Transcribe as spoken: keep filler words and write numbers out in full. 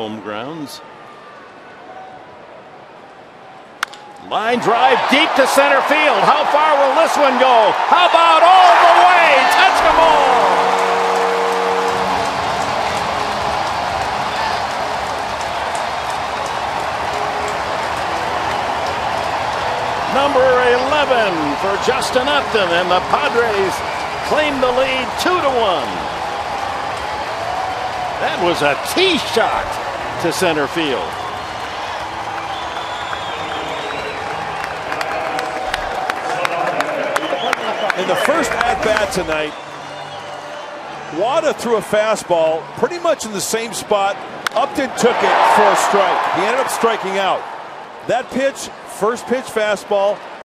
home grounds. Line drive deep to center field. How far will this one go? How about all the way? Touchable! Number eleven for Justin Upton, and the Padres claim the lead two to one. That was a tee shot to center field. In the first at-bat tonight, Wada threw a fastball pretty much in the same spot. Upton took it for a strike. He ended up striking out. That pitch, first pitch fastball,